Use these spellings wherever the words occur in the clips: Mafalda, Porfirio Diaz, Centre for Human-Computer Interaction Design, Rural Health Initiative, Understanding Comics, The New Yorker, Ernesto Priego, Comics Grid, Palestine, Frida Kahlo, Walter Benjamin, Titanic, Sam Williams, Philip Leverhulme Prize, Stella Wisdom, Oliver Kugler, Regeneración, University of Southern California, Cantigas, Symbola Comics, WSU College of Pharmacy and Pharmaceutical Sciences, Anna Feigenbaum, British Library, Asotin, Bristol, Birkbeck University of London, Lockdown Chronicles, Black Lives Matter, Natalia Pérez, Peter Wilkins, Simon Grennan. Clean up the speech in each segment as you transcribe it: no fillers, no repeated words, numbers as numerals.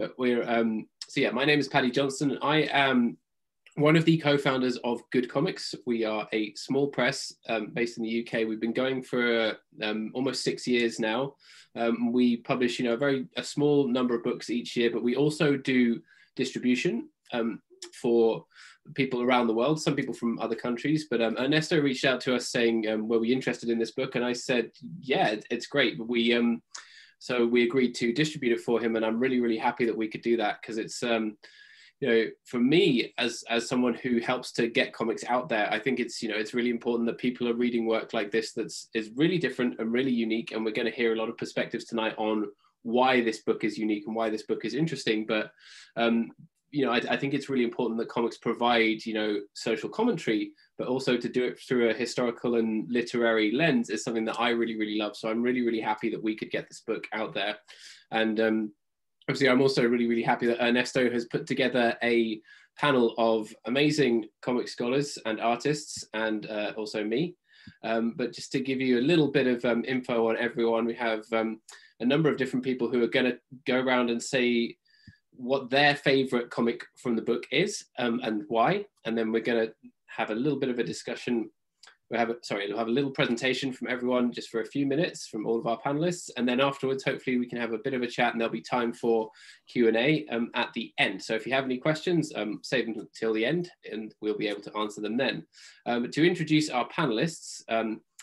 So yeah, my name is Paddy Johnston. I am one of the co-founders of Good Comics. We are a small press based in the UK. We've been going for almost 6 years now. We publish, a small number of books each year, but we also do distribution for people around the world, some people from other countries. But Ernesto reached out to us saying, were we interested in this book? And I said, yeah, it's great. So we agreed to distribute it for him, and I'm really, really happy that we could do that, because it's, for me as someone who helps to get comics out there, I think it's, it's really important that people are reading work like this that's really different and really unique. And we're going to hear a lot of perspectives tonight on why this book is unique and why this book is interesting. But, I think it's really important that comics provide, social commentary, but also to do it through a historical and literary lens is something that I really, really love. So I'm really, really happy that we could get this book out there. And obviously, I'm also really, really happy that Ernesto has put together a panel of amazing comic scholars and artists, and also me. But just to give you a little bit of info on everyone, we have a number of different people who are going to go around and say what their favorite comic from the book is and why. And then we're going to have a little bit of a discussion. We'll have a little presentation from everyone just for a few minutes from all of our panelists. And then afterwards, hopefully we can have a bit of a chat, and there'll be time for Q&A at the end. So if you have any questions, save them until the end and we'll be able to answer them then. But to introduce our panelists,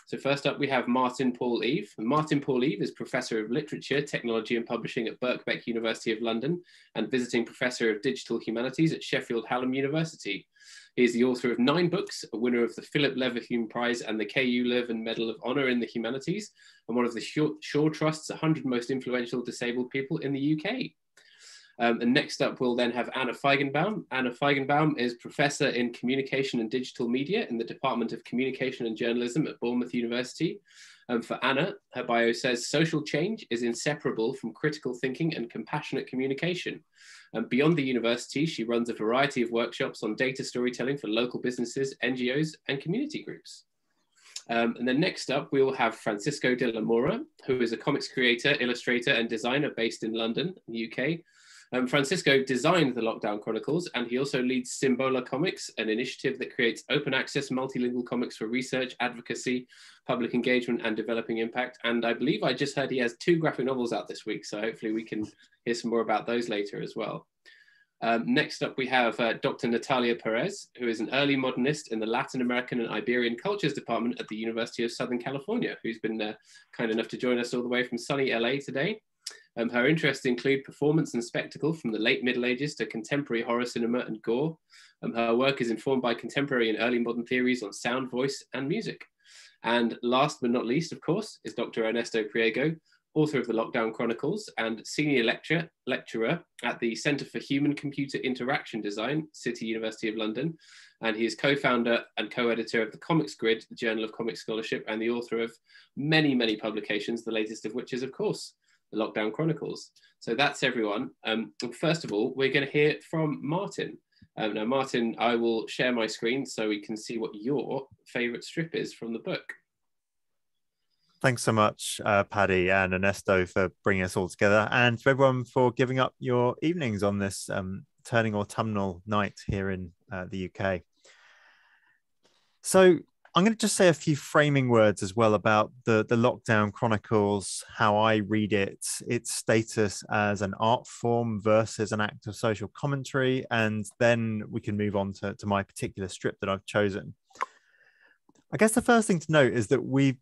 so first up, we have Martin Paul Eve. Martin Paul Eve is Professor of Literature, Technology and Publishing at Birkbeck University of London and Visiting Professor of Digital Humanities at Sheffield Hallam University. He is the author of 9 books, a winner of the Philip Leverhulme Prize and the KU Leuven Medal of Honour in the Humanities, and one of the Shaw Trust's 100 most influential disabled people in the UK. And next up, we'll then have Anna Feigenbaum. Anna Feigenbaum is Professor in Communication and Digital Media in the Department of Communication and Journalism at Bournemouth University. And for Anna, her bio says, social change is inseparable from critical thinking and compassionate communication. And beyond the university, she runs a variety of workshops on data storytelling for local businesses, NGOs, and community groups. And then next up, we will have Francisco de la Mora, who is a comics creator, illustrator, and designer based in London, UK. Francisco designed the Lockdown Chronicles, and he also leads Symbola Comics, an initiative that creates open access multilingual comics for research, advocacy, public engagement, and developing impact. And I believe I just heard he has 2 graphic novels out this week, so hopefully we can hear some more about those later as well. Next up, we have Dr. Natalia Pérez, who is an early modernist in the Latin American and Iberian Cultures Department at the University of Southern California, who's been kind enough to join us all the way from sunny LA today. Her interests include performance and spectacle from the late Middle Ages to contemporary horror cinema and gore. Her work is informed by contemporary and early modern theories on sound, voice, and music. And last but not least, of course, is Dr. Ernesto Priego, author of the Lockdown Chronicles and senior lecturer at the Centre for Human-Computer Interaction Design, City University of London. And he is co-founder and co-editor of the Comics Grid, the Journal of Comics Scholarship, and the author of many, many publications, the latest of which is, of course, the Lockdown Chronicles. So that's everyone. First of all, we're going to hear from Martin. Now, Martin, I will share my screen so we can see what your favourite strip is from the book. Thanks so much, Paddy and Ernesto, for bringing us all together, and to everyone for giving up your evenings on this turning autumnal night here in the UK. So I'm going to just say a few framing words as well about the Lockdown Chronicles, how I read it, its status as an art form versus an act of social commentary, and then we can move on to my particular strip that I've chosen. I guess the first thing to note is that we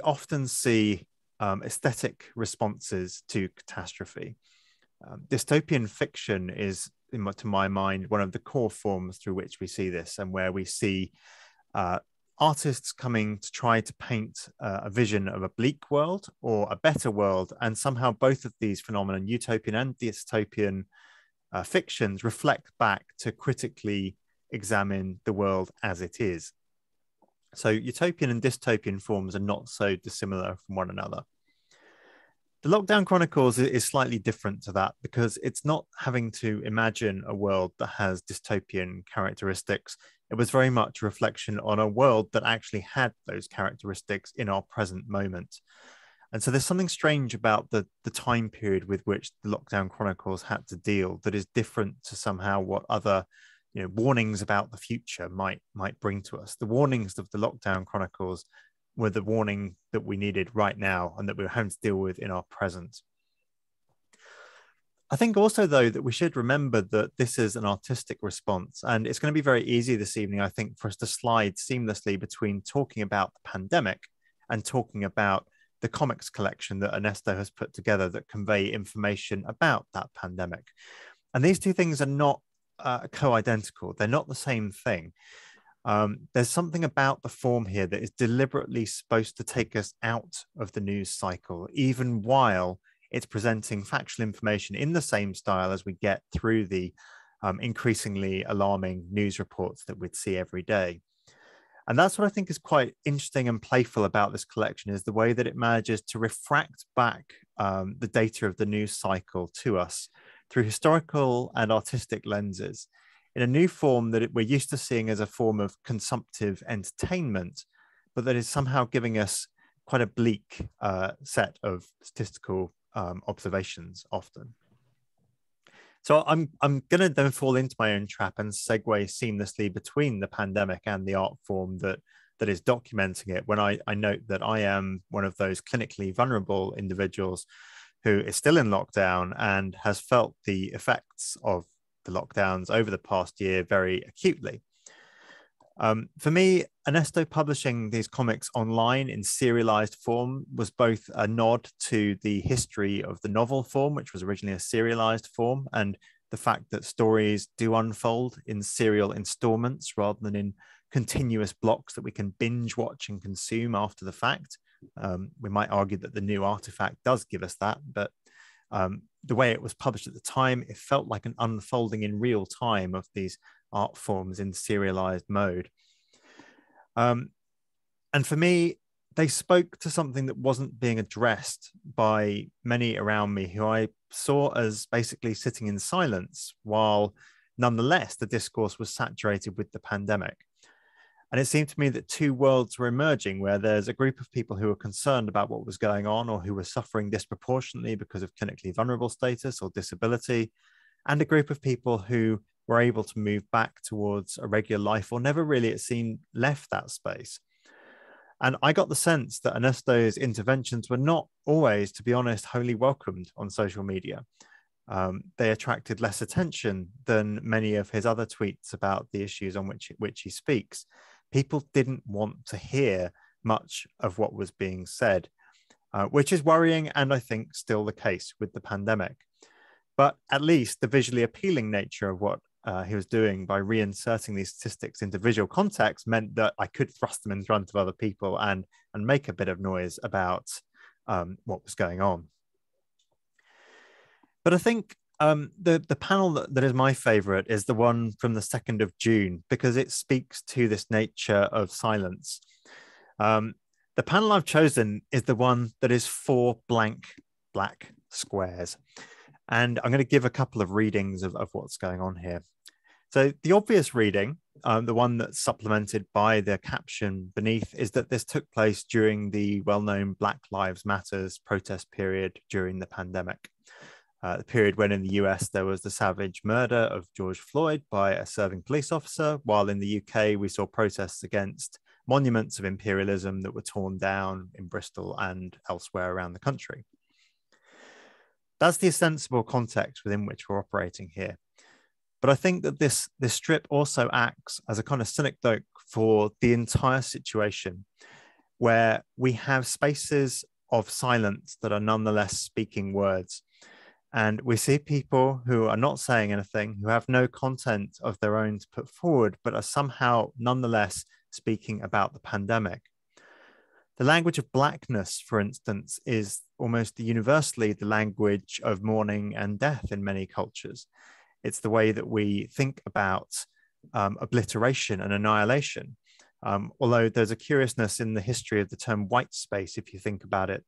often see aesthetic responses to catastrophe. Dystopian fiction is, to my mind, one of the core forms through which we see this, and where we see artists coming to try to paint a vision of a bleak world or a better world, and somehow both of these phenomena, utopian and dystopian fictions, reflect back to critically examine the world as it is. So utopian and dystopian forms are not so dissimilar from one another. The Lockdown Chronicles is slightly different to that, because it's not having to imagine a world that has dystopian characteristics. It was very much a reflection on a world that actually had those characteristics in our present moment. And so there's something strange about the time period with which the Lockdown Chronicles had to deal that is different to somehow what other, you know, warnings about the future might bring to us. The warnings of the Lockdown Chronicles were the warning that we needed right now and that we were having to deal with in our present. I think also, though, that we should remember that this is an artistic response, and it's going to be very easy this evening, I think, for us to slide seamlessly between talking about the pandemic and talking about the comics collection that Ernesto has put together that convey information about that pandemic. And these two things are not co-identical. They're not the same thing. There's something about the form here that is deliberately supposed to take us out of the news cycle, even while it's presenting factual information in the same style as we get through the increasingly alarming news reports that we'd see every day. And that's what I think is quite interesting and playful about this collection, is the way that it manages to refract back the data of the news cycle to us through historical and artistic lenses in a new form that we're used to seeing as a form of consumptive entertainment, but that is somehow giving us quite a bleak set of statistical observations often. So I'm going to then fall into my own trap and segue seamlessly between the pandemic and the art form that is documenting it, when I note that I am one of those clinically vulnerable individuals who is still in lockdown and has felt the effects of the lockdowns over the past year very acutely. For me, Ernesto publishing these comics online in serialized form was both a nod to the history of the novel form, which was originally a serialized form, and the fact that stories do unfold in serial installments rather than in continuous blocks that we can binge watch and consume after the fact. We might argue that the new artifact does give us that, but the way it was published at the time, it felt like an unfolding in real time of these art forms in serialized mode. And for me, they spoke to something that wasn't being addressed by many around me, who I saw as basically sitting in silence, while nonetheless the discourse was saturated with the pandemic. And it seemed to me that two worlds were emerging, where there's a group of people who are concerned about what was going on, or who were suffering disproportionately because of clinically vulnerable status or disability, and a group of people who were able to move back towards a regular life, or never really, it seemed, left that space. And I got the sense that Ernesto's interventions were not always, to be honest, wholly welcomed on social media. They attracted less attention than many of his other tweets about the issues on which he speaks. People didn't want to hear much of what was being said, which is worrying, and I think still the case with the pandemic. But at least the visually appealing nature of what he was doing by reinserting these statistics into visual context meant that I could thrust them in front of other people and make a bit of noise about what was going on. But I think the panel that is my favorite is the one from the 2nd of June, because it speaks to this nature of silence. The panel I've chosen is the one that is 4 blank black squares. And I'm going to give a couple of readings of what's going on here. So the obvious reading, the one that's supplemented by the caption beneath, is that this took place during the well-known Black Lives Matter protest period during the pandemic. The period when in the US there was the savage murder of George Floyd by a serving police officer, while in the UK we saw protests against monuments of imperialism that were torn down in Bristol and elsewhere around the country. That's the sensible context within which we're operating here. But I think that this strip also acts as a kind of synecdoche for the entire situation, where we have spaces of silence that are nonetheless speaking words. And we see people who are not saying anything, who have no content of their own to put forward, but are somehow nonetheless speaking about the pandemic. The language of blackness, for instance, is almost universally the language of mourning and death in many cultures. It's the way that we think about obliteration and annihilation. Although there's a curiousness in the history of the term white space, if you think about it.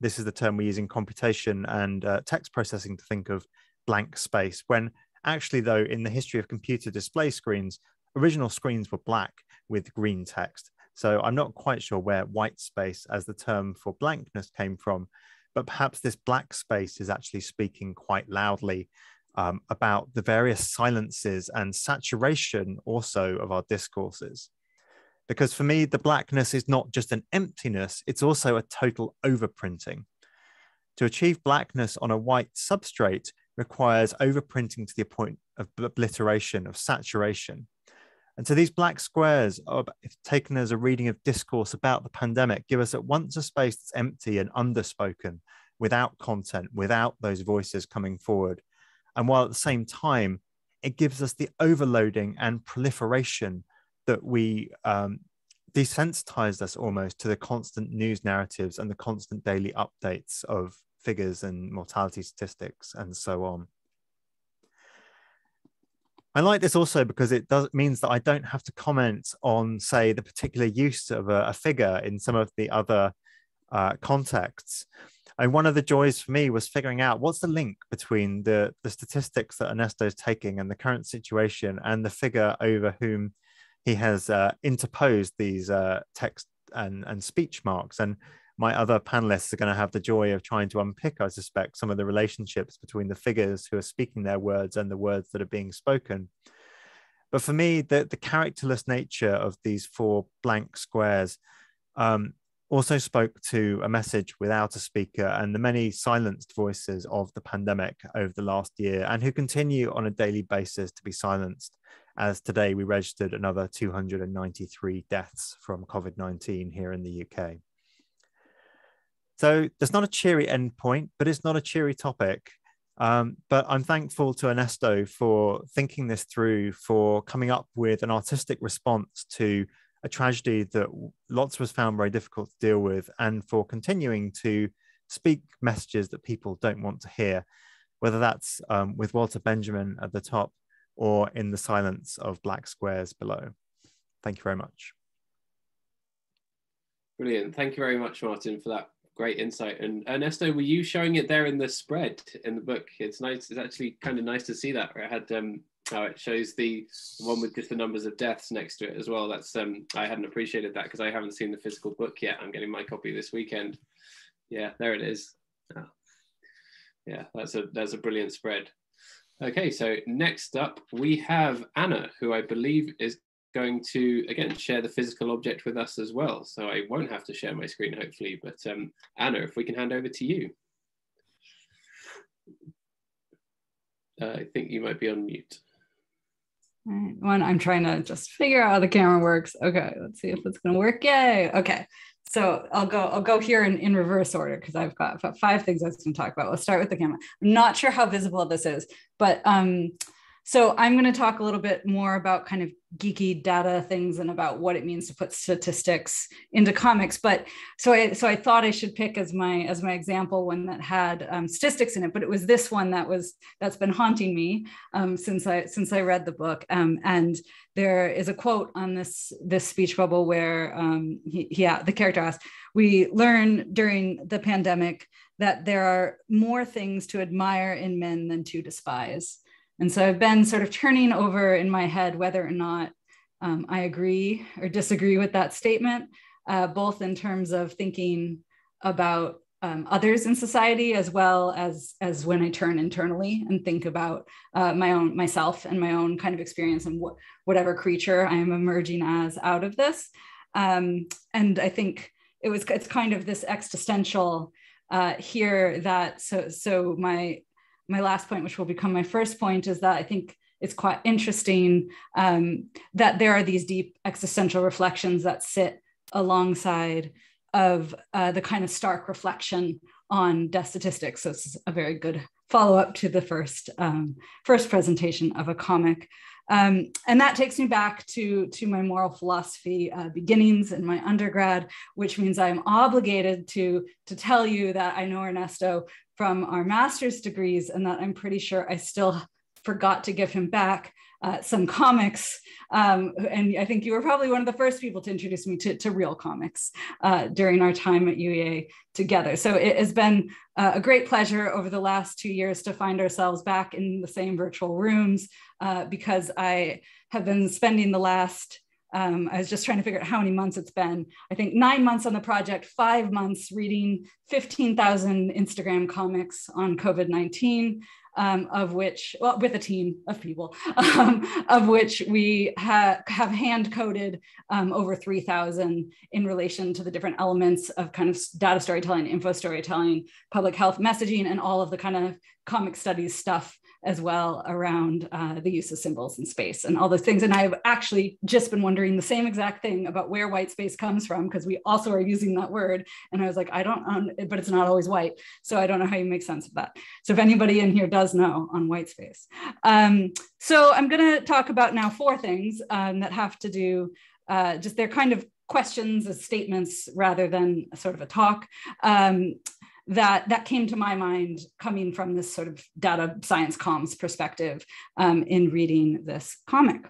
This is the term we use in computation and text processing to think of blank space, when actually, though, in the history of computer display screens, original screens were black with green text. So I'm not quite sure where white space as the term for blankness came from, but perhaps this black space is actually speaking quite loudly about the various silences and saturation also of our discourses. Because for me, the blackness is not just an emptiness, it's also a total overprinting. To achieve blackness on a white substrate requires overprinting to the point of obliteration, of saturation. And so these black squares, if taken as a reading of discourse about the pandemic, give us at once a space that's empty and underspoken, without content, without those voices coming forward. And while at the same time, it gives us the overloading and proliferation that we desensitized us almost to the constant news narratives and the constant daily updates of figures and mortality statistics and so on. I like this also because it means that I don't have to comment on, say, the particular use of a figure in some of the other contexts. And one of the joys for me was figuring out what's the link between the statistics that Ernesto's taking and the current situation and the figure over whom he has interposed these text and speech marks. And my other panelists are going to have the joy of trying to unpick, I suspect, some of the relationships between the figures who are speaking their words and the words that are being spoken. But for me, the characterless nature of these four blank squares also spoke to a message without a speaker and the many silenced voices of the pandemic over the last year and who continue on a daily basis to be silenced, as today we registered another 293 deaths from COVID-19 here in the UK. So there's not a cheery endpoint, but it's not a cheery topic. But I'm thankful to Ernesto for thinking this through, for coming up with an artistic response to a tragedy that lots of us found very difficult to deal with, and for continuing to speak messages that people don't want to hear, whether that's with Walter Benjamin at the top or in the silence of black squares below. Thank you very much. Brilliant. Thank you very much, Martin, for that great insight. And Ernesto, were you showing it there in the spread in the book? It's nice. It's actually kind of nice to see that. It had how it shows the one with just the numbers of deaths next to it as well. That's I hadn't appreciated that because I haven't seen the physical book yet. I'm getting my copy this weekend. Yeah, there it is. Oh. Yeah, that's a brilliant spread. Okay, so next up we have Anna, who I believe is going to, again, share the physical object with us as well. So I won't have to share my screen, hopefully, but Anna, if we can hand over to you. I think you might be on mute. All right, one, I'm trying to just figure out how the camera works. Okay, let's see if it's gonna work. Yay, okay. So I'll go here in reverse order because I've got 5 things I was going to talk about. Let's start with the camera. I'm not sure how visible this is, but so I'm going to talk a little bit more about kind of geeky data things and about what it means to put statistics into comics. But so I thought I should pick as my example one that had statistics in it, but it was this one that's been haunting me since I read the book. And there is a quote on this speech bubble where the character asks, "We learn during the pandemic that there are more things to admire in men than to despise." And so I've been sort of turning over in my head whether or not I agree or disagree with that statement, both in terms of thinking about others in society, as well as when I turn internally and think about myself and my own kind of experience and whatever creature I am emerging as out of this. And I think it's kind of this existential here that so my last point, which will become my first point, is that I think it's quite interesting that there are these deep existential reflections that sit alongside of the kind of stark reflection on death statistics. So this is a very good follow-up to the first presentation of a comic. And that takes me back to my moral philosophy beginnings in my undergrad, which means I'm obligated to tell you that I know Ernesto from our master's degrees and that I'm pretty sure I still forgot to give him back some comics. And I think you were probably one of the first people to introduce me to real comics during our time at UEA together. So it has been a great pleasure over the last 2 years to find ourselves back in the same virtual rooms because I have been spending the last I was just trying to figure out how many months it's been. I think 9 months on the project, 5 months reading 15,000 Instagram comics on COVID-19, of which, well, with a team of people, of which we have hand-coded over 3,000 in relation to the different elements of kind of data storytelling, info storytelling, public health messaging, and all of the kind of comic studies stuff as well around the use of symbols in space and all those things. And I've actually just been wondering the same exact thing about where white space comes from, because we also are using that word. And I was like, I don't, but it's not always white. So I don't know how you make sense of that. So if anybody in here does know on white space. So I'm gonna talk about now 4 things that have to do, just they're kind of questions as statements rather than sort of a talk. That came to my mind coming from this sort of data science comms perspective in reading this comic.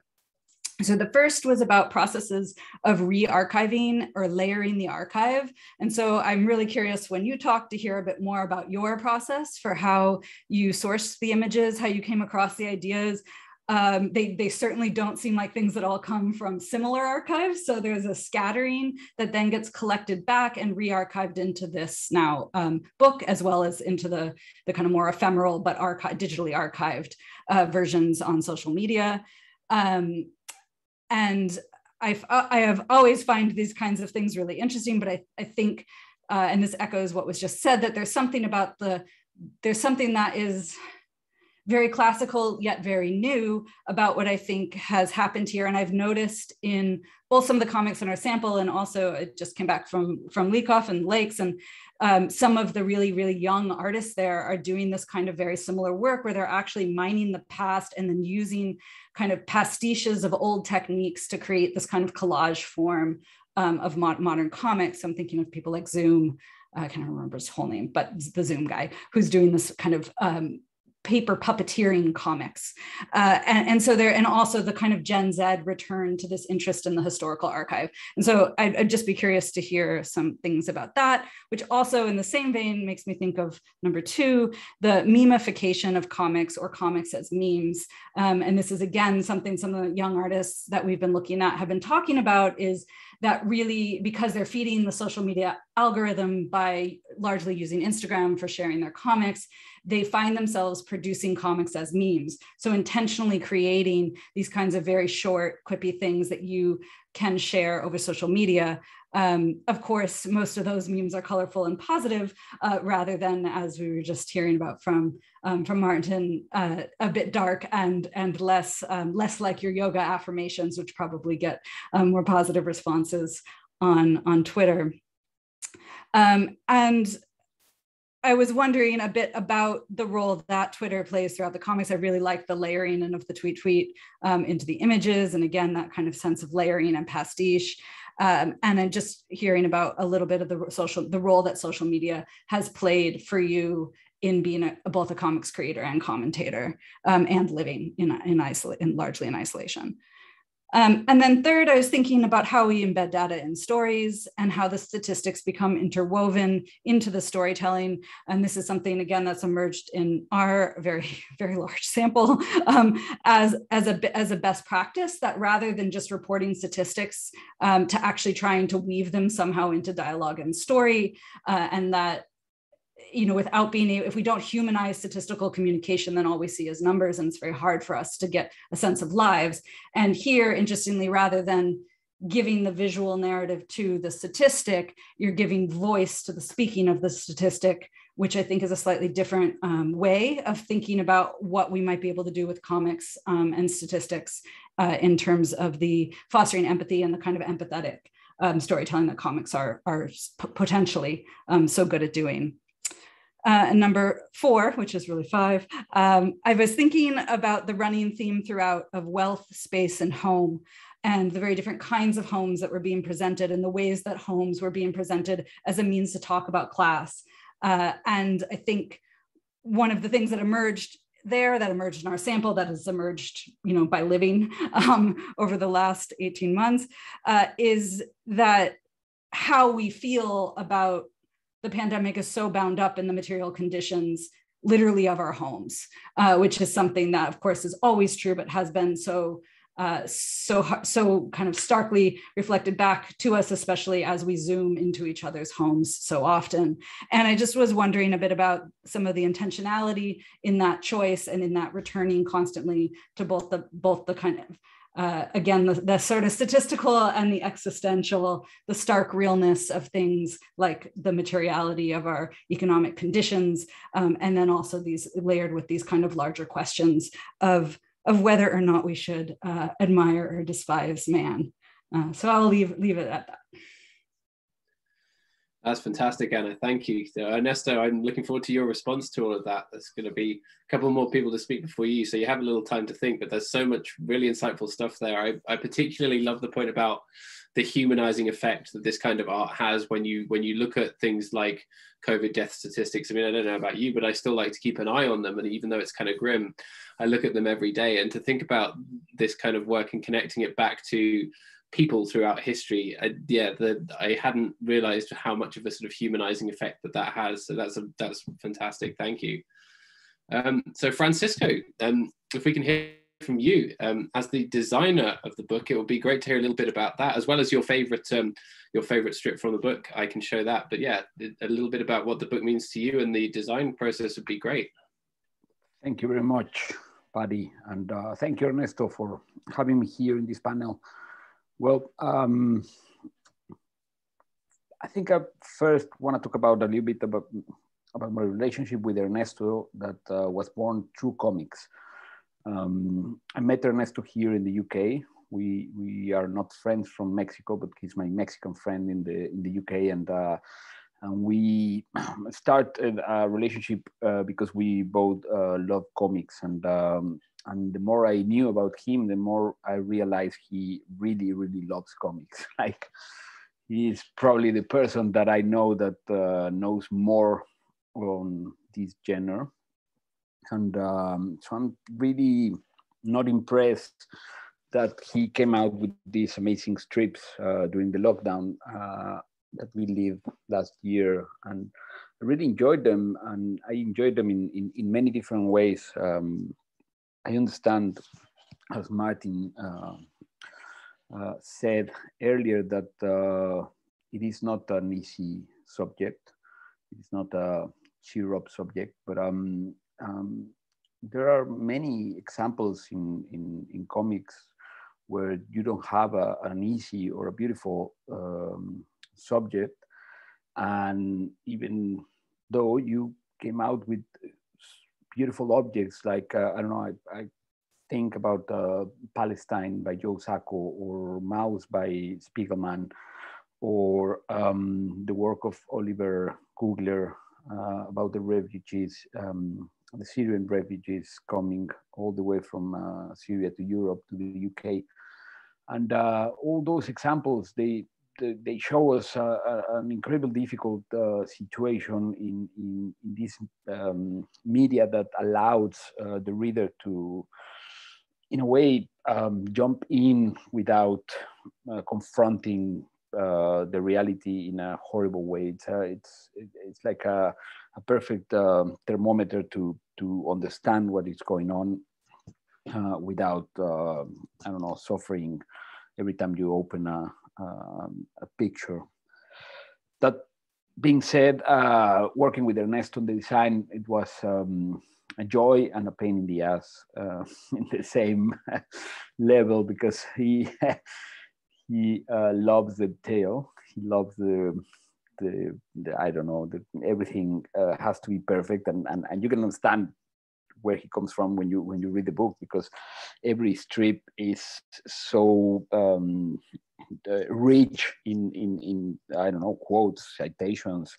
So the first was about processes of re-archiving or layering the archive. And so I'm really curious when you talk to hear a bit more about your process for how you source the images, how you came across the ideas. They certainly don't seem like things that all come from similar archives. So there's a scattering that then gets collected back and re-archived into this now book, as well as into the kind of more ephemeral but digitally archived versions on social media. And I have always found these kinds of things really interesting, but I think, and this echoes what was just said, that there's something about there's something that is very classical, yet very new about what I think has happened here. And I've noticed in both some of the comics in our sample, and also it just came back from Leakoff and Lakes, and some of the really, really young artists there are doing this kind of very similar work where they're actually mining the past and then using kind of pastiches of old techniques to create this kind of collage form of modern comics. I'm thinking of people like Zoom, I can't remember his whole name, but the Zoom guy who's doing this kind of paper puppeteering comics. And so there, and also the kind of Gen Z return to this interest in the historical archive. And so I'd just be curious to hear some things about that, which also in the same vein makes me think of number 2, the memification of comics or comics as memes. And this is again, something some of the young artists that we've been looking at have been talking about is that really, because they're feeding the social media algorithm by largely using Instagram for sharing their comics, they find themselves producing comics as memes. So intentionally creating these kinds of very short, quippy things that you can share over social media. Of course, most of those memes are colorful and positive, rather than, as we were just hearing about from Martin, a bit dark and less like your yoga affirmations, which probably get more positive responses on Twitter. And I was wondering a bit about the role that Twitter plays throughout the comics. I really like the layering and of the tweet into the images. And again, that kind of sense of layering and pastiche. And I'm just hearing about a little bit of the role that social media has played for you in being both a comics creator and commentator and living largely in isolation. And then third, I was thinking about how we embed data in stories and how the statistics become interwoven into the storytelling. And this is something, again, that's emerged in our very, very large sample as a best practice, that rather than just reporting statistics to actually trying to weave them somehow into dialogue and story, and that, you know, without being able, if we don't humanize statistical communication, then all we see is numbers, and it's very hard for us to get a sense of lives. And here, interestingly, rather than giving the visual narrative to the statistic, you're giving voice to the speaking of the statistic, which I think is a slightly different way of thinking about what we might be able to do with comics and statistics in terms of the fostering empathy and the kind of empathetic storytelling that comics are potentially so good at doing. And number 4, which is really 5, I was thinking about the running theme throughout of wealth, space, and home, and the very different kinds of homes that were being presented and the ways that homes were being presented as a means to talk about class. And I think one of the things that emerged there, that emerged in our sample, that has emerged, you know, by living over the last 18 months, is that how we feel about the pandemic is so bound up in the material conditions, literally, of our homes, which is something that, of course, is always true, but has been so so kind of starkly reflected back to us, especially as we zoom into each other's homes so often. And I just was wondering a bit about some of the intentionality in that choice and in that returning constantly to both the kind of, again, the sort of statistical and the existential, the stark realness of things like the materiality of our economic conditions, and then also these layered with these kind of larger questions of whether or not we should admire or despise man. So I'll leave it at that. That's fantastic, Anna. Thank you. So Ernesto, I'm looking forward to your response to all of that. There's going to be a couple more people to speak before you, so you have a little time to think, but there's so much really insightful stuff there. I particularly love the point about the humanizing effect that this kind of art has when you look at things like COVID death statistics. I mean, I don't know about you, but I still like to keep an eye on them. And even though it's kind of grim, I look at them every day. And to think about this kind of work and connecting it back to people throughout history, I hadn't realized how much of a sort of humanizing effect that has. So that's fantastic. Thank you. So Francisco, if we can hear from you as the designer of the book, it would be great to hear a little bit about that, as well as your favorite strip from the book. I can show that, but yeah, a little bit about what the book means to you and the design process would be great. Thank you very much, Paddy, and thank you, Ernesto, for having me here in this panel. Well, I think I first want to talk about a little bit about my relationship with Ernesto that was born through comics. I met Ernesto here in the UK. We are not friends from Mexico, but he's my Mexican friend in the UK, and we started a relationship because we both love comics. And the more I knew about him, the more I realized he really, really loves comics. Like, he's probably the person that I know that knows more on this genre. And so I'm really not impressed that he came out with these amazing strips during the lockdown that we lived last year. And I really enjoyed them. And I enjoyed them in many different ways. I understand, as Martin said earlier, that it is not an easy subject. It's not a cheer up subject, but there are many examples in comics where you don't have an easy or a beautiful subject. And even though you came out with beautiful objects, like, I don't know, I think about Palestine by Joe Sacco, or Maus by Spiegelman, or the work of Oliver Kugler about the refugees, the Syrian refugees coming all the way from Syria to Europe, to the UK. And all those examples, they show us an incredibly difficult situation in this media that allows the reader to, in a way, jump in without confronting the reality in a horrible way. It's like a perfect thermometer to understand what is going on without, I don't know, suffering every time you open a picture. That being said, working with Ernesto on the design, it was a joy and a pain in the ass in the same level, because he loves the detail. He loves the I don't know, everything has to be perfect, and you can understand where he comes from when you read the book, because every strip is so rich in I don't know, quotes, citations,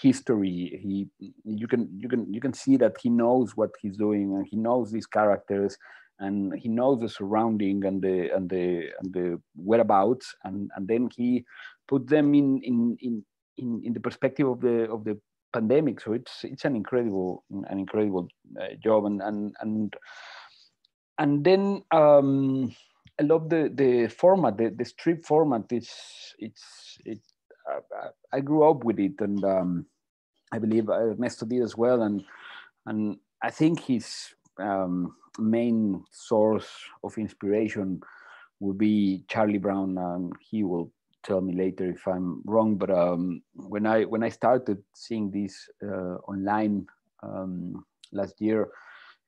history. You can see that he knows what he's doing, and he knows these characters, and he knows the surrounding and the whereabouts, and then he put them in the perspective of the pandemic. So it's an incredible job, and then I love the format, the strip format. I grew up with it, and I believe Ernesto did as well, and I think his main source of inspiration would be Charlie Brown, and he will tell me later if I'm wrong, but when I started seeing this online last year,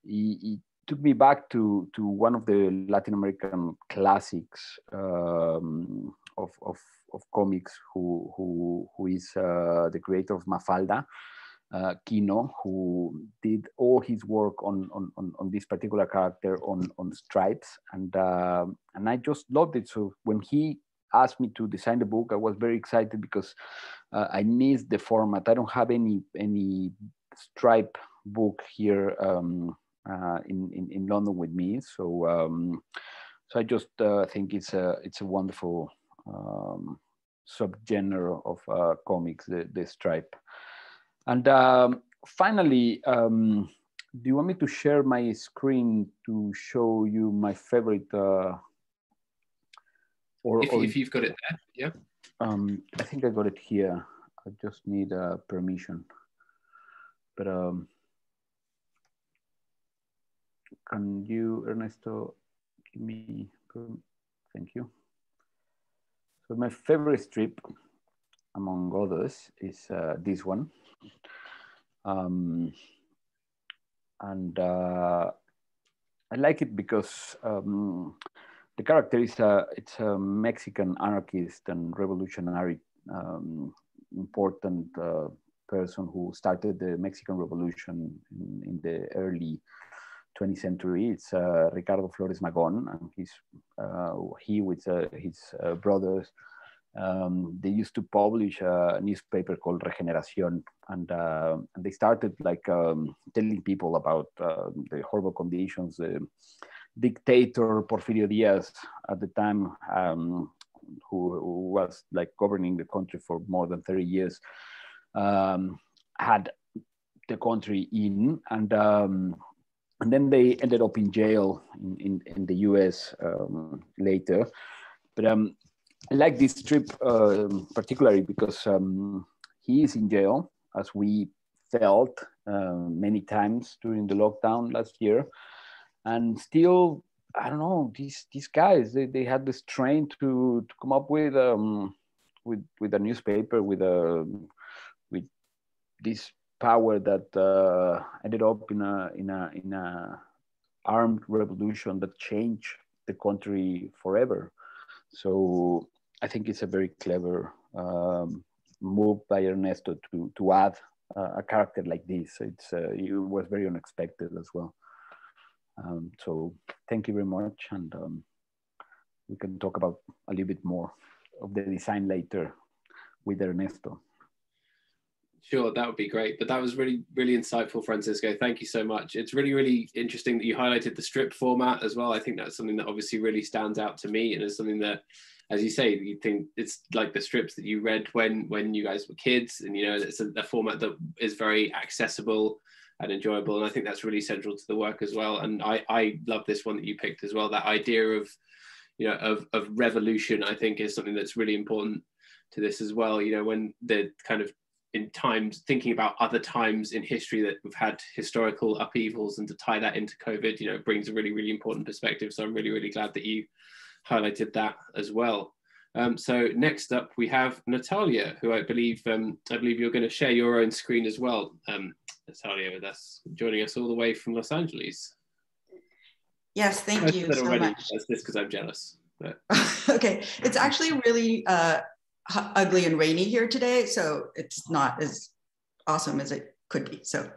it took me back to one of the Latin American classics of comics, who is the creator of Mafalda, Kino, who did all his work on this particular character on stripes, and I just loved it. So when he asked me to design the book, I was very excited because I missed the format. I don't have any stripe book here in London with me, so I just think it's a wonderful subgenre of comics, the stripe. And finally, do you want me to share my screen to show you my favorite? If you've got it there, yeah. I think I got it here. I just need permission. But can you, Ernesto, give me? Thank you. So my favorite strip, among others, is this one. I like it because the character is a Mexican anarchist and revolutionary, important person who started the Mexican Revolution in the early 20th century. It's Ricardo Flores Magón, and he with his brothers, they used to publish a newspaper called Regeneración, and they started like telling people about the horrible conditions. Dictator Porfirio Diaz at the time, who was like governing the country for more than 30 years, had the country in, and then they ended up in jail in the US later. But I like this strip particularly because he is in jail, as we felt many times during the lockdown last year. And still, I don't know, these guys, they had the strength to come up with a newspaper, with this power that ended up in a armed revolution that changed the country forever. So I think it's a very clever move by Ernesto to add a character like this. It was very unexpected as well. So thank you very much, and we can talk about a little bit more of the design later with Ernesto. Sure, that would be great. But that was really, really insightful, Francisco. Thank you so much. It's really, really interesting that you highlighted the strip format as well. I think that's something that obviously really stands out to me, and it's something that, as you say, you think it's like the strips that you read when you guys were kids, and you know, it's a format that is very accessible and enjoyable. And I think that's really central to the work as well. And I love this one that you picked as well. That idea of, you know, of revolution, I think, is something that's really important to this as well. You know, when the kind of in times, thinking about other times in history that we've had historical upheavals, and to tie that into COVID, you know, it brings a really, really important perspective. So I'm really, really glad that you highlighted that as well. So next up we have Natalia, who I believe you're going to share your own screen as well. Natalia with us, joining us all the way from Los Angeles. Yes, thank you so much. That's just because I'm jealous. But. Okay, it's actually really ugly and rainy here today, so it's not as awesome as it could be. So,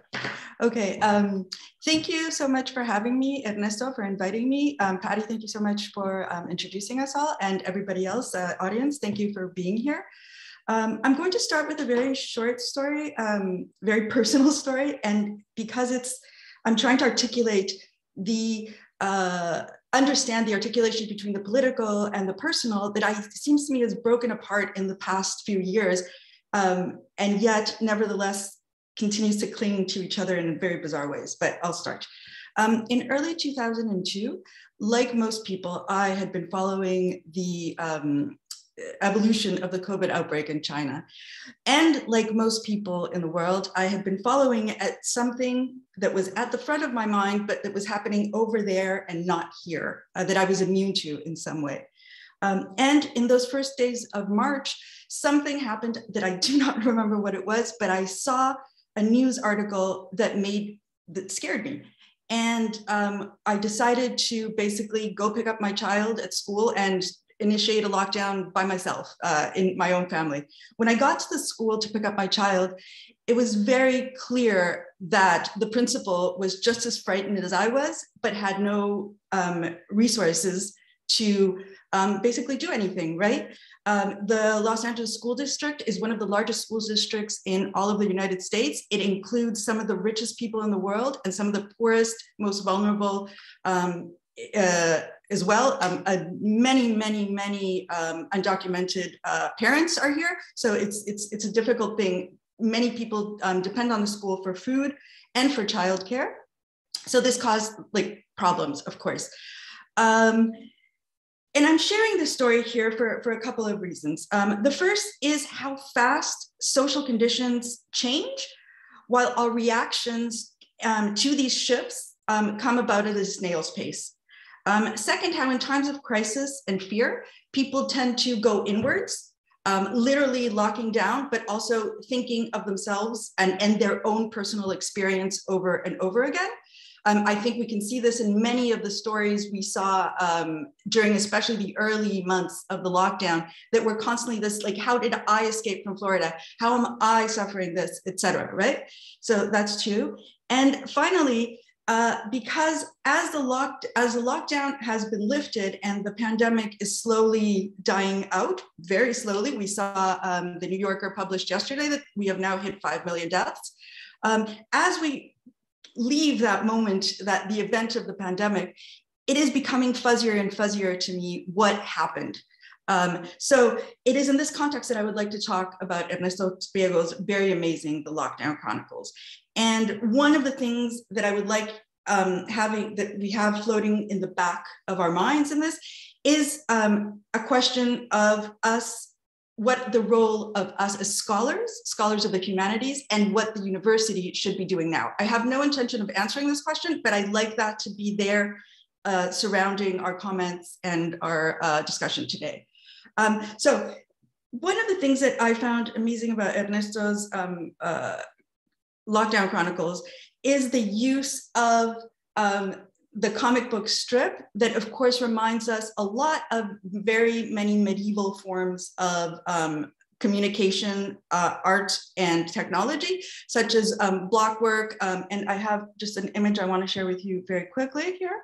okay, thank you so much for having me, Ernesto, for inviting me. Patty, thank you so much for introducing us all, and everybody else, audience, thank you for being here. I'm going to start with a very short story, very personal story, and because I'm trying to articulate understand the articulation between the political and the personal that seems to me is broken apart in the past few years, and yet nevertheless continues to cling to each other in very bizarre ways, but I'll start. In early 2002, like most people, I had been following the evolution of the COVID outbreak in China. And like most people in the world, I have been following at something that was at the front of my mind, but that was happening over there and not here, that I was immune to in some way. And in those first days of March, something happened that I do not remember what it was, but I saw a news article that scared me. And I decided to basically go pick up my child at school and initiate a lockdown by myself in my own family. When I got to the school to pick up my child, it was very clear that the principal was just as frightened as I was, but had no resources to basically do anything, right? The Los Angeles School District is one of the largest school districts in all of the United States. It includes some of the richest people in the world and some of the poorest, most vulnerable as well. Many undocumented parents are here. So it's a difficult thing. Many people depend on the school for food and for childcare. So this caused like problems, of course. And I'm sharing this story here for a couple of reasons. The first is how fast social conditions change, while our reactions to these shifts come about at a snail's pace. Second, how in times of crisis and fear, people tend to go inwards, literally locking down, but also thinking of themselves and their own personal experience over and over again. I think we can see this in many of the stories we saw during especially the early months of the lockdown, that we're constantly this, like, how did I escape from Florida? How am I suffering this, et cetera, right? So that's two. And finally, because as the lockdown has been lifted and the pandemic is slowly dying out, very slowly, we saw the New Yorker published yesterday that we have now hit 5 million deaths. As we leave that moment, that the event of the pandemic, it is becoming fuzzier and fuzzier to me what happened. So it is in this context that I would like to talk about Ernesto Priego's very amazing The Lockdown Chronicles. And one of the things that I would like that we have floating in the back of our minds in this is a question of us, what the role of us as scholars of the humanities, and what the university should be doing now. I have no intention of answering this question, but I'd like that to be there surrounding our comments and our discussion today. So one of the things that I found amazing about Ernesto's Lockdown Chronicles is the use of the comic book strip that, of course, reminds us a lot of very many medieval forms of communication, art, and technology, such as blockwork. And I have just an image I want to share with you very quickly here.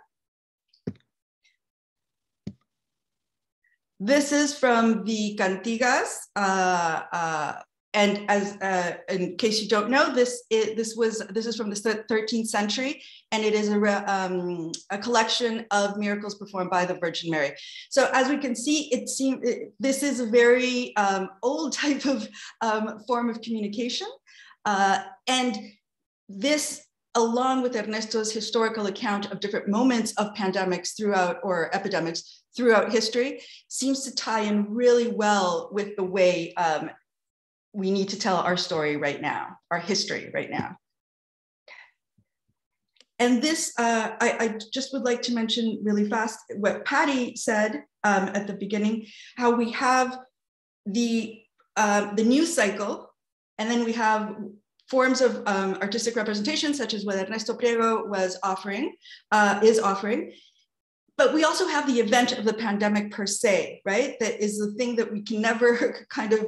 This is from the Cantigas. And as in case you don't know, this is from the 13th century, and it is a collection of miracles performed by the Virgin Mary. So as we can see, this is a very old type of form of communication, and this, along with Ernesto's historical account of different moments of pandemics throughout, or epidemics throughout history, seems to tie in really well with the way we need to tell our story right now, our history right now. And this, I just would like to mention really fast what Paddy said at the beginning, how we have the news cycle, and then we have forms of artistic representation, such as what Ernesto Priego is offering. But we also have the event of the pandemic per se, right? That is the thing that we can never kind of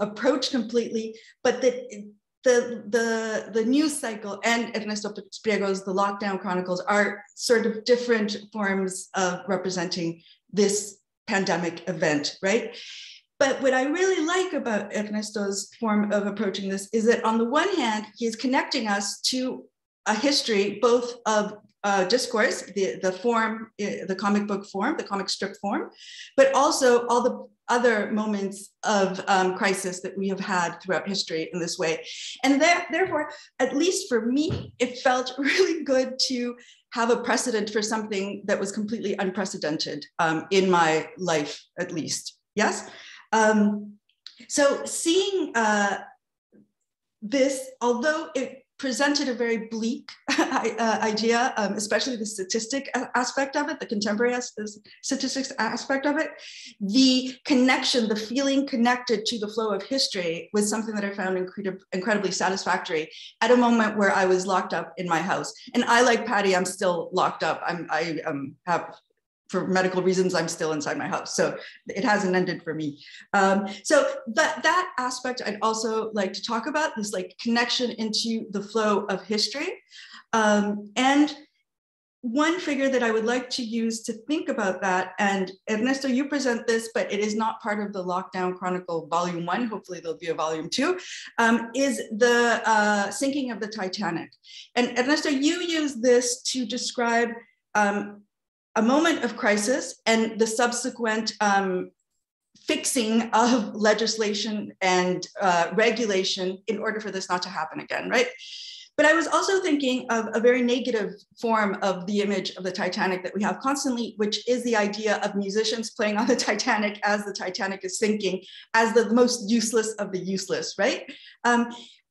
approach completely, but that the news cycle and Ernesto Priego's The Lockdown Chronicles are sort of different forms of representing this pandemic event, right? But what I really like about Ernesto's form of approaching this is that on the one hand, he is connecting us to a history both of discourse, the form, the comic book form, the comic strip form, but also all the other moments of crisis that we have had throughout history in this way. And therefore, at least for me, it felt really good to have a precedent for something that was completely unprecedented in my life, at least. Yes. So seeing this, although it presented a very bleak idea, especially the statistic aspect of it, the contemporary statistics aspect of it, the connection, the feeling connected to the flow of history was something that I found incredibly satisfactory at a moment where I was locked up in my house. And I, like Patty, I'm still locked up. I have, for medical reasons, I'm still inside my house. So it hasn't ended for me. So that aspect I'd also like to talk about, this like connection into the flow of history. And one figure that I would like to use to think about that, and Ernesto, you present this, but it is not part of the Lockdown Chronicle Volume 1, hopefully there'll be a Volume 2, is the sinking of the Titanic. And Ernesto, you use this to describe a moment of crisis and the subsequent fixing of legislation and regulation in order for this not to happen again, right? But I was also thinking of a very negative form of the image of the Titanic that we have constantly, which is the idea of musicians playing on the Titanic as the Titanic is sinking, as the most useless of the useless, right?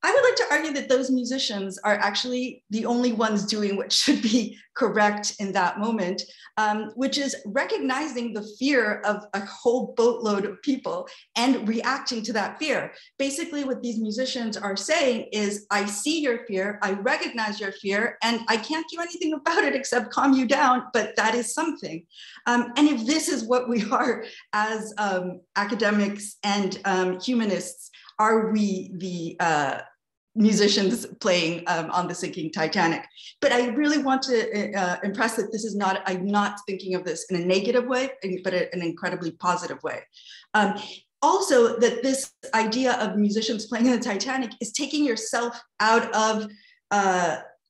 I would like to argue that those musicians are actually the only ones doing what should be correct in that moment, which is recognizing the fear of a whole boatload of people and reacting to that fear. Basically, what these musicians are saying is, I see your fear, I recognize your fear, and I can't do anything about it except calm you down, but that is something. And if this is what we are as academics and humanists, are we the musicians playing on the sinking Titanic? But I really want to impress that this is not, I'm not thinking of this in a negative way, but an incredibly positive way. Also, that this idea of musicians playing on the Titanic is taking yourself out of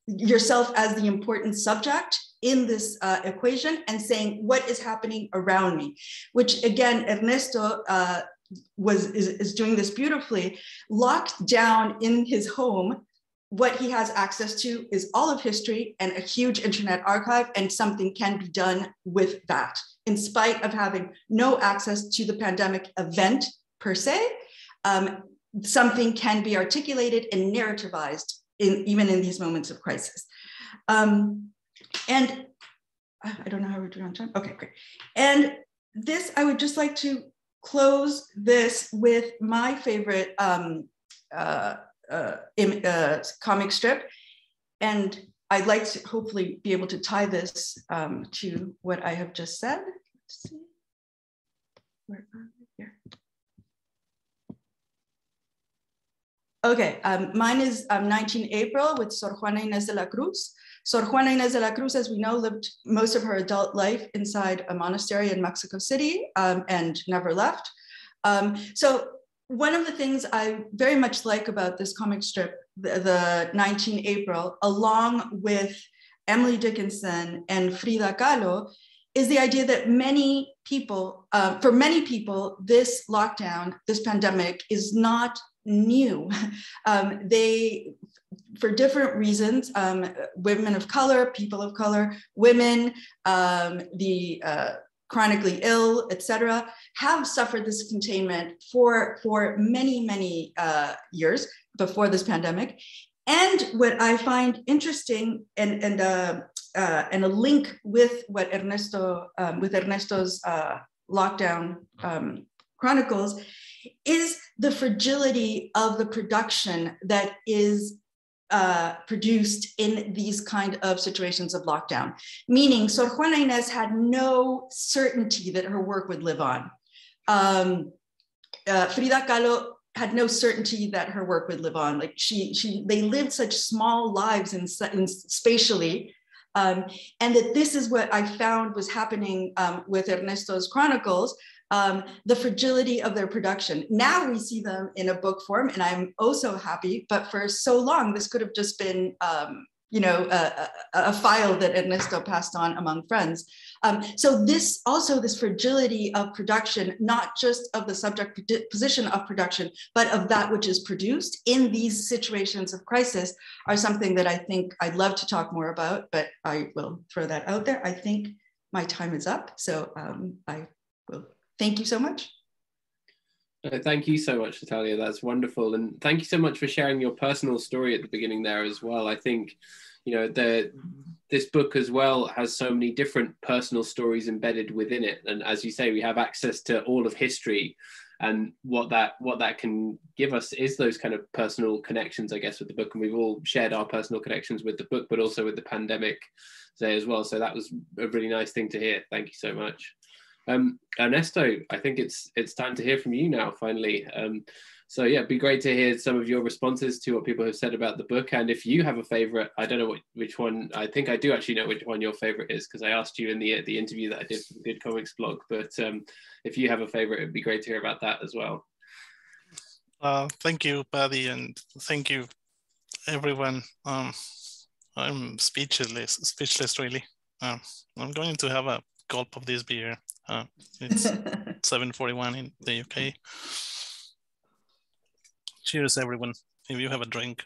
yourself as the important subject in this equation and saying, what is happening around me? Which again, Ernesto, is doing this beautifully, locked down in his home. What he has access to is all of history and a huge internet archive, and something can be done with that, in spite of having no access to the pandemic event per se. Something can be articulated and narrativized in, even in these moments of crisis. And I don't know how we're doing on time. Okay, great. And this, I would just like to close this with my favorite comic strip. And I'd like to hopefully be able to tie this to what I have just said. Let's see. Where are we? Here. Okay, mine is 19 April with Sor Juana Inés de la Cruz. Sor Juana Inés de la Cruz, as we know, lived most of her adult life inside a monastery in Mexico City and never left. So one of the things I very much like about this comic strip, the 19 April, along with Emily Dickinson and Frida Kahlo, is the idea that many people, for many people, this lockdown, this pandemic is not new. They, for different reasons, women of color, people of color, women, the chronically ill, etc., have suffered this containment for many years before this pandemic. And what I find interesting, and a link with what Ernesto with Ernesto's Lockdown Chronicles, is the fragility of the production that is produced in these kind of situations of lockdown. Meaning, Sor Juana Inés had no certainty that her work would live on. Frida Kahlo had no certainty that her work would live on. Like they lived such small lives in spatially, and that this is what I found was happening with Ernesto's Chronicles. The fragility of their production. Now we see them in a book form, and I'm oh so happy, but for so long, this could have just been you know, a file that Ernesto passed on among friends. So this also, this fragility of production, not just of the subject position of production, but of that which is produced in these situations of crisis, are something that I think I'd love to talk more about, but I will throw that out there. I think my time is up, so I will. Thank you so much. Thank you so much, Natalia. That's wonderful. And thank you so much for sharing your personal story at the beginning there as well. I think, you know, this book as well has so many different personal stories embedded within it. And as you say, we have access to all of history, and what that can give us is those kind of personal connections, I guess, with the book. And we've all shared our personal connections with the book, but also with the pandemic today as well. So that was a really nice thing to hear. Thank you so much. Ernesto, I think it's time to hear from you now, finally. So yeah, it'd be great to hear some of your responses to what people have said about the book. And if you have a favorite, I don't know which one, I think I do actually know which one your favorite is, because I asked you in the interview that I did for the Good Comics blog. But if you have a favorite, it'd be great to hear about that as well. Thank you, Paddy, and thank you, everyone. I'm speechless really. I'm going to have a gulp of this beer. It's 7:41 in the UK. Cheers, everyone. If you have a drink,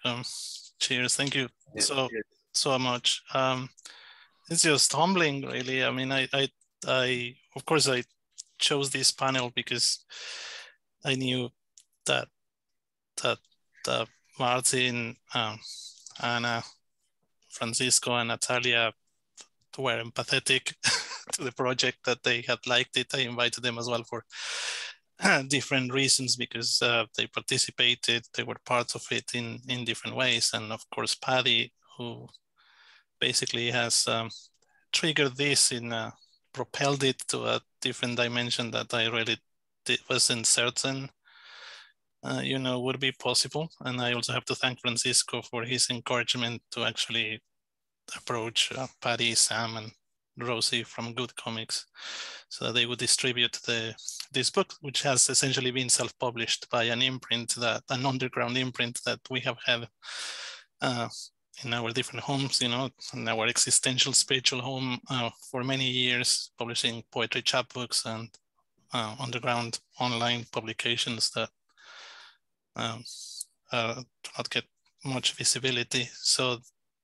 cheers. Thank you so much. It's just humbling, really. I mean, I of course I chose this panel because I knew that Martin, Anna, Francisco, and Natalia were empathetic to the project, that they had liked it. I invited them as well for different reasons, because they participated, they were part of it in different ways. And of course, Paddy, who basically has triggered this in, propelled it to a different dimension that I really wasn't certain, you know, would be possible. And I also have to thank Francisco for his encouragement to actually approach Paddy, Sam, and Rosie from Good Comics, so that they would distribute this book, which has essentially been self-published by an imprint, an underground imprint that we have had in our different homes, you know, in our existential spiritual home for many years, publishing poetry chapbooks and underground online publications that do not get much visibility. So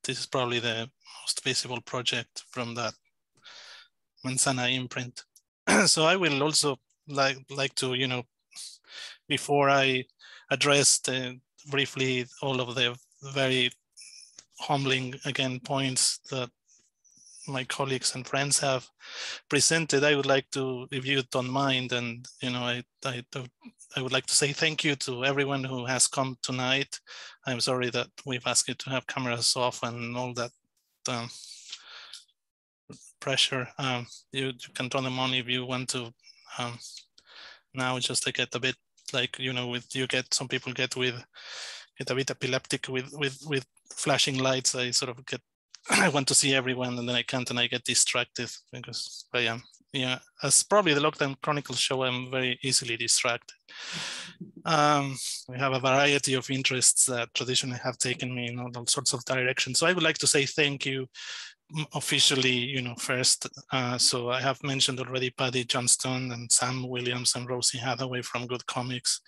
this is probably the most visible project from that Manzana imprint. So I will also like to, you know, before I address briefly all of the very humbling, again, points that my colleagues and friends have presented, I would like to, if you don't mind, and, you know, I would like to say thank you to everyone who has come tonight. I'm sorry that we've asked you to have cameras off and all that pressure. You can turn them on if you want to. Now, just I get a bit like, you know, with you get some people get a bit epileptic with flashing lights. I sort of get, I want to see everyone, and then I can't, and I get distracted because I am. Yeah, as probably the Lockdown Chronicles show, I'm very easily distracted. We have a variety of interests that traditionally have taken me in all sorts of directions. So I would like to say thank you officially, you know, first. So I have mentioned already Paddy Johnston and Sam Williams and Rosie Hathaway from Good Comics,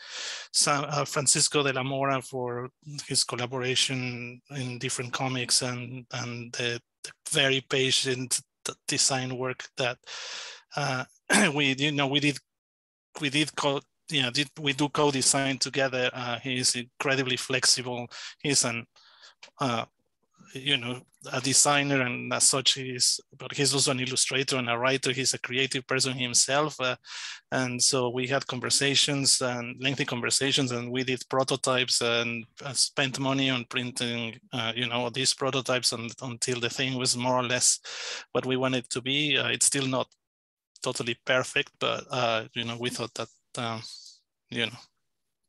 Francisco de la Mora for his collaboration in different comics and the very patient design work that we do co-design together. He is incredibly flexible. He's an you know, a designer, and as such but he's also an illustrator and a writer. He's a creative person himself. And so we had conversations, and lengthy conversations, and we did prototypes and spent money on printing, you know, these prototypes until the thing was more or less what we wanted it to be. It's still not totally perfect, but, you know, we thought that, you know,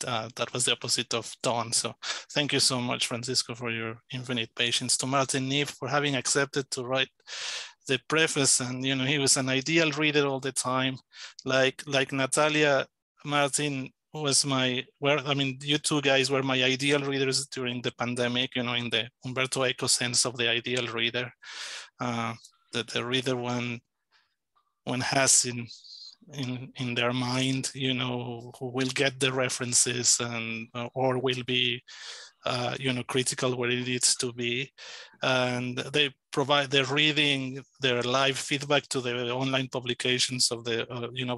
that was the opposite of done. So thank you so much, Francisco, for your infinite patience. To Martin Eve for having accepted to write the preface. And, you know, he was an ideal reader all the time. Like Natalia, Martin was I mean, you two guys were my ideal readers during the pandemic, you know, in the Umberto Eco sense of the ideal reader, that the reader one has in their mind, you know, who will get the references and or will be, you know, critical where it needs to be. And they provide their reading, their live feedback to the online publications of the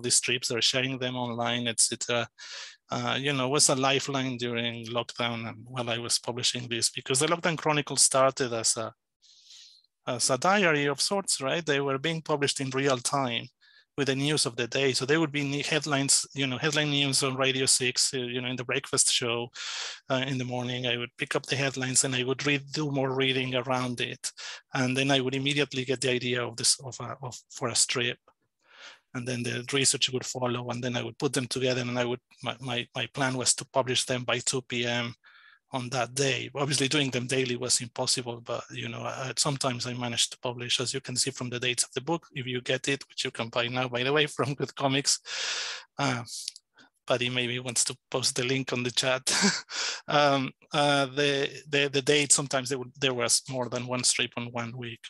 the strips. They're sharing them online, etc. Was a lifeline during lockdown and while I was publishing this, because the Lockdown Chronicles started as a diary of sorts, right? They were being published in real time with the news of the day. So there would be headlines, headline news on Radio 6, in the breakfast show in the morning. I would pick up the headlines and I would do more reading around it. And then I would immediately get the idea of this for a strip. And then the research would follow, and then I would put them together, and I would, my plan was to publish them by 2 p.m. on that day. Obviously doing them daily was impossible, but sometimes I managed to publish, as you can see from the dates of the book, if you get it, which you can buy now, by the way, from Good Comics. Paddy maybe wants to post the link on the chat. The date, sometimes there was more than one strip on 1 week.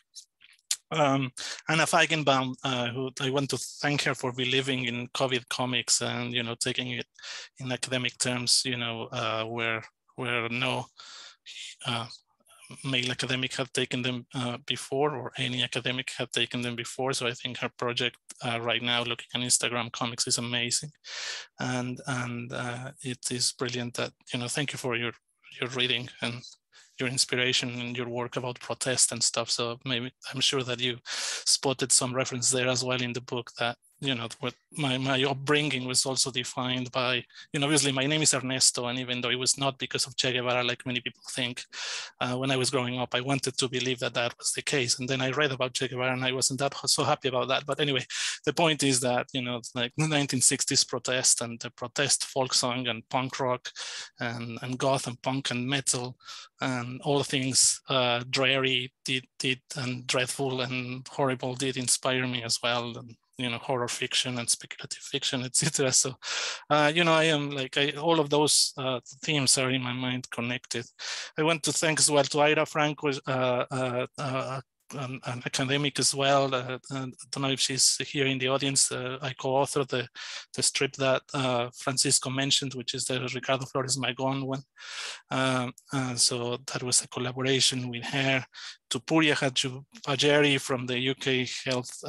Anna Feigenbaum, who I want to thank her for believing in COVID comics and taking it in academic terms, where no male academic had taken them before, or any academic had taken them before. So I think her project right now, looking at Instagram comics, is amazing, and it is brilliant. That thank you for your reading and your inspiration and your work about protest and stuff. So maybe, I'm sure that you spotted some reference there as well in the book, that what my upbringing was also defined by, obviously my name is Ernesto, and even though it was not because of Che Guevara, like many people think, when I was growing up, I wanted to believe that was the case. And then I read about Che Guevara and I wasn't so happy about that. But anyway, the point is that, it's like the 1960s protest and the protest folk song and punk rock and goth and punk and metal and all things dreary did and dreadful and horrible did inspire me as well. And, horror fiction and speculative fiction, etc. So, I am all of those themes are in my mind connected. I want to thank as well to Ira Franco, an academic as well. I don't know if she's here in the audience. I co-authored the strip that Francisco mentioned, which is the Ricardo Flores Magón one. So that was a collaboration with her. To Puria Hajeri from the UK Health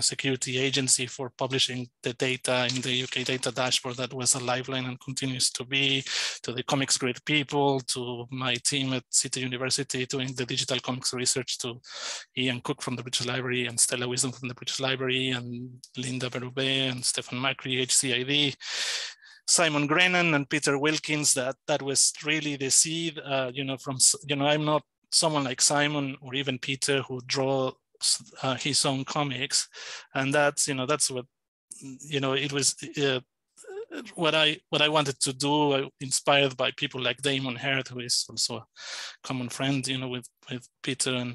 Security Agency for publishing the data in the UK data dashboard. That was a lifeline and continues to be. To the Comics Grid people, to my team at City University doing the digital comics research, to Ian Cook from the British Library and Stella Wisdom from the British Library and Linda Berube and Stefan Macri, HCID. Simon Grennan and Peter Wilkins, that was really the seed, I'm not someone like Simon or even Peter who draw his own comics, and that's what it was what I wanted to do, inspired by people like Damon Heard, who is also a common friend with Peter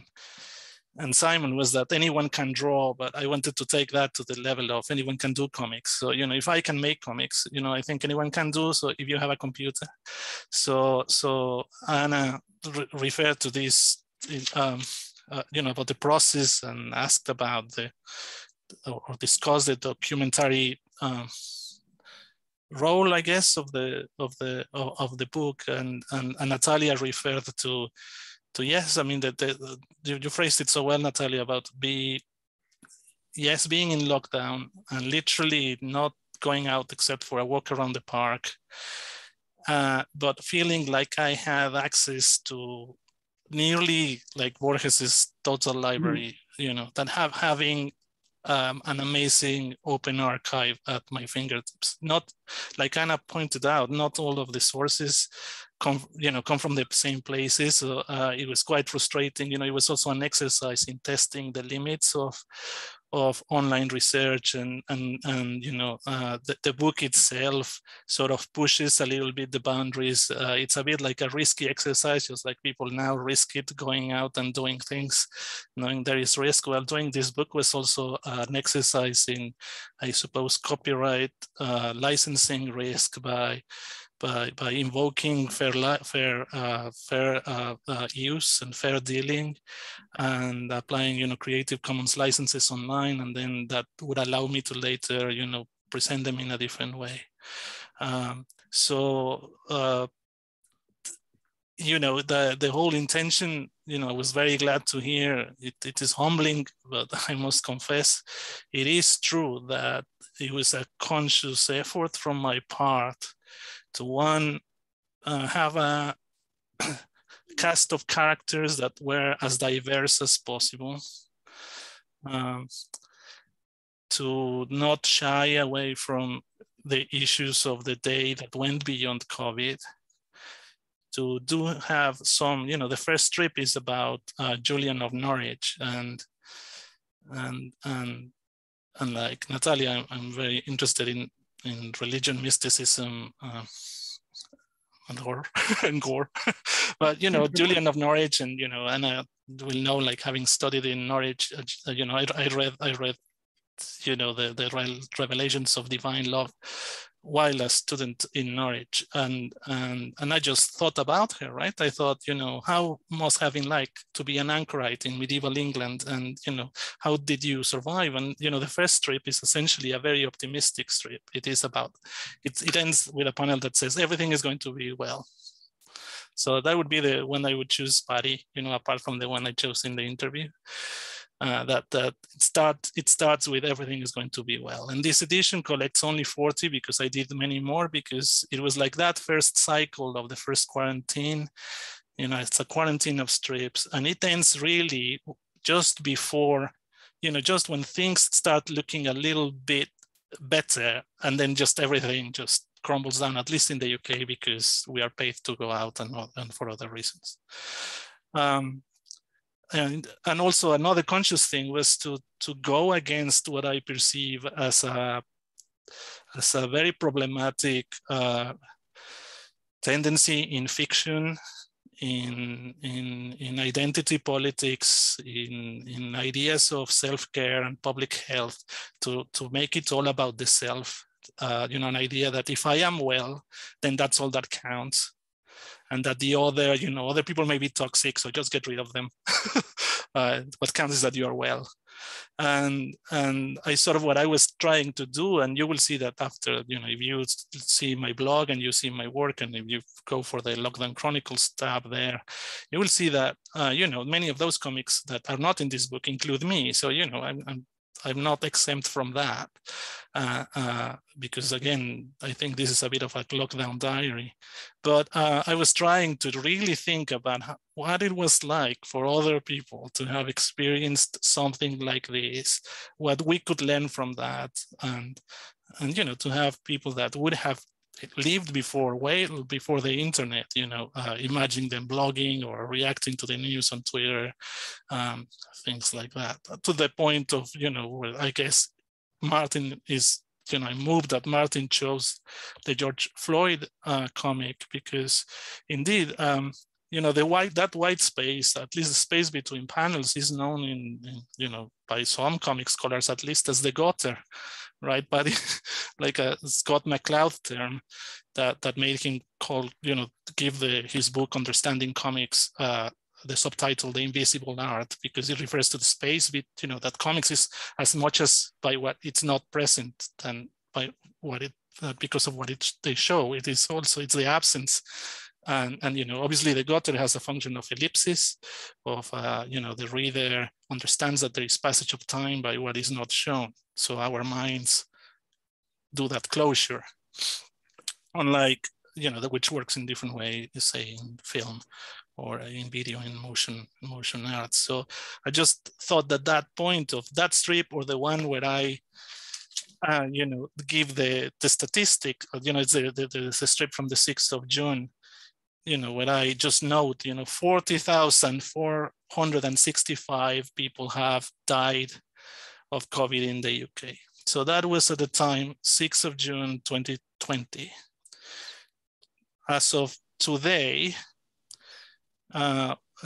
and Simon, was that anyone can draw, but I wanted to take that to the level of anyone can do comics. So if I can make comics, I think anyone can do, so if you have a computer. So Anna referred to this about the process and asked about or discussed the documentary role, I guess, of the book, and Natalia referred to yes, I mean that you phrased it so well, Natalia, about being in lockdown and literally not going out except for a walk around the park, but feeling like I had access to nearly like Borges's total library, that having an amazing open archive at my fingertips. Not, like Anna pointed out, not all of the sources come from the same places. So, it was quite frustrating. It was also an exercise in testing the limits of online research, and the book itself sort of pushes a little bit the boundaries. It's a bit like a risky exercise, just like people now risk it going out and doing things, knowing there is risk. Well, doing this book was also an exercise in, I suppose, copyright licensing risk by invoking fair use and fair dealing, and applying Creative Commons licenses online, and then that would allow me to later present them in a different way. The whole intention you know, I was very glad to hear it. It is humbling, but I must confess, it is true that it was a conscious effort from my part to one, have a cast of characters that were as diverse as possible, to not shy away from the issues of the day that went beyond COVID, to do have some, you know, the first strip is about Julian of Norwich, and like Natalia, I'm very interested in religion, mysticism, and horror and gore. But, you know, Julian of Norwich, and, you know, Anna will know, like, having studied in Norwich, you know, I read, you know, the revelations of divine love while a student in Norwich, and I just thought about her, right? I thought, you know, how must have been like to be an anchorite in medieval England, and, you know, how did you survive? And, you know, the first strip is essentially a very optimistic strip. It is about, it ends with a panel that says everything is going to be well. So that would be the one I would choose, Paddy, you know, apart from the one I chose in the interview. It starts with everything is going to be well. And this edition collects only 40 because I did many more, because it was like that first cycle of the first quarantine. You know, it's a quarantine of strips, and it ends really just before, you know, just when things start looking a little bit better, and then just everything just crumbles down, at least in the UK, because we are paid to go out and for other reasons. And also another conscious thing was to go against what I perceive as a very problematic tendency in fiction, in identity politics, in ideas of self-care and public health, to make it all about the self. You know, an idea that if I am well, then that's all that counts. And that the other, you know, other people may be toxic, so just get rid of them. What counts is that you are well. And I sort of what I was trying to do, and you will see that after, you know, if you see my blog and you see my work, and if you go for the Lockdown Chronicles tab there, you will see that, you know, many of those comics that are not in this book include me. So, you know, I'm not exempt from that, because, again, I think this is a bit of a lockdown diary. But I was trying to really think about what it was like for other people to have experienced something like this, what we could learn from that, and you know, to have people that would have lived before, way before the internet, you know, imagine them blogging or reacting to the news on Twitter, things like that, to the point of, you know, where I guess Martin is, you know, I moved that Martin chose the George Floyd comic, because indeed, you know, that white space, at least the space between panels, is known in you know, by some comic scholars at least as the gutter, right? But like a Scott McCloud term that made him call, you know, give his book Understanding Comics the subtitle The Invisible Art, because it refers to the space with, you know, that comics is as much as by what it's not present than by what it because of what they show. It is also, it's the absence. And you know, obviously the gutter has a function of ellipsis, of you know, the reader understands that there is passage of time by what is not shown. So our minds do that closure, unlike, you know, which works in different way, say in film or in video, in motion arts. So I just thought that point of that strip, or the one where I you know, give the statistic, you know, it's the strip from the 6th of June. You know, when I just note, you know, 40,465 people have died of COVID in the UK. So that was at the time, 6th of June, 2020. As of today,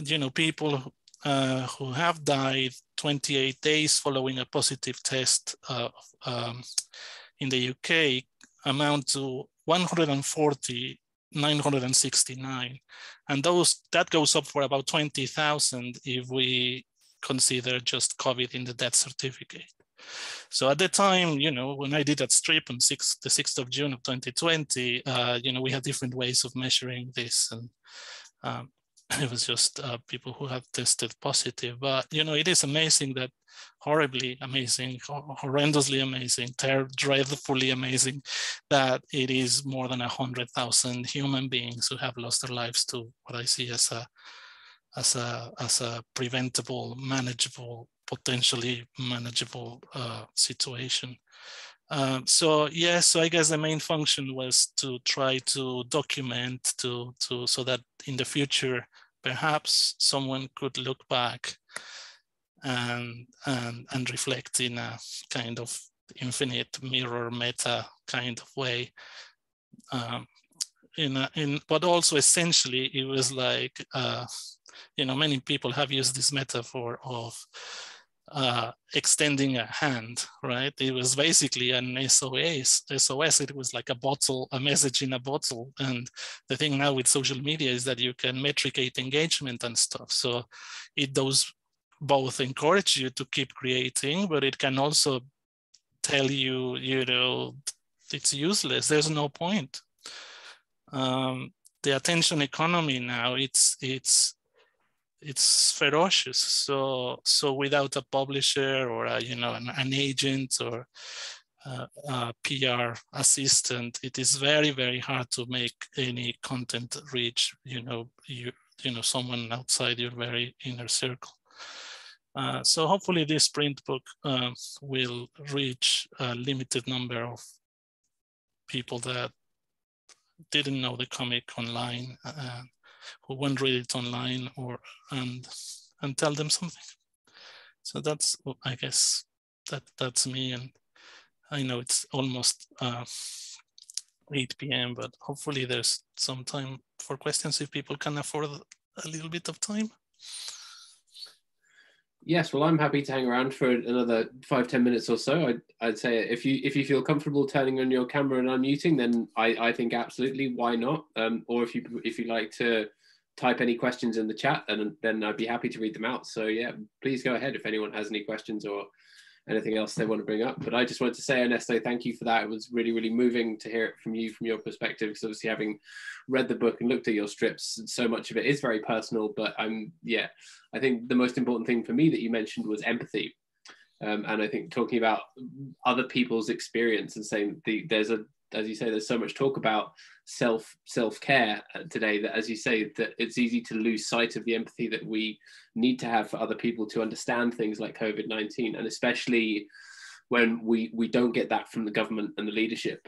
you know, people who have died 28 days following a positive test in the UK amount to 140,969, and that goes up for about 20,000 if we consider just COVID in the death certificate. So at the time, you know, when I did that strip on the 6th of June of 2020, you know, we had different ways of measuring this, and It was just people who have tested positive. But, you know, it is amazing that horribly amazing, horrendously amazing, dreadfully amazing, that it is more than 100,000 human beings who have lost their lives to what I see as a preventable, manageable, potentially manageable situation. So I guess the main function was to try to document so that in the future, perhaps someone could look back and reflect in a kind of infinite mirror meta kind of way. But also essentially it was like, you know, many people have used this metaphor of extending a hand, right? It was basically an SOS. It was like a bottle, a message in a bottle. And the thing now with social media is that you can metricate engagement and stuff. So it does both encourage you to keep creating, but it can also tell you, you know, it's useless. There's no point. The attention economy now, it's ferocious. So without a publisher or a, you know, an agent or a PR assistant, it is very, very hard to make any content reach, you know, you know someone outside your very inner circle. So hopefully this print book will reach a limited number of people that didn't know the comic online, who won't read it online, or and tell them something. So that's, I guess, that's me. And I know it's almost 8 p.m., but hopefully there's some time for questions if people can afford a little bit of time. Yes, well, I'm happy to hang around for another 5–10 minutes or so. I'd say if you feel comfortable turning on your camera and unmuting, then I think absolutely, why not? Or if you like to type any questions in the chat, and then I'd be happy to read them out. So yeah, please go ahead if anyone has any questions or anything else they want to bring up. But I just wanted to say, Ernesto, thank you for that. It was really, really moving to hear it from you, from your perspective, because obviously having read the book and looked at your strips, so much of it is very personal. But I think the most important thing for me that you mentioned was empathy. And I think talking about other people's experience and saying as you say, there's so much talk about self-care today that, as you say, that it's easy to lose sight of the empathy that we need to have for other people to understand things like COVID-19, and especially when we don't get that from the government and the leadership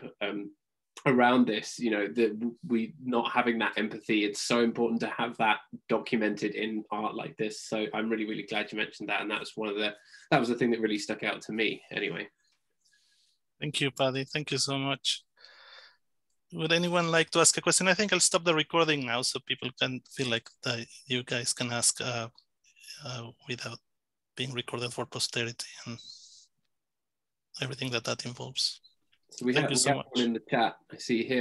around this. You know, we not having that empathy, it's so important to have that documented in art like this. So I'm really, really glad you mentioned that, and that was the thing that really stuck out to me anyway. Thank you, Paddy. Thank you so much. Would anyone like to ask a question? I think I'll stop the recording now so people can feel like you guys can ask without being recorded for posterity and everything that involves. So we have one in the chat, I see here.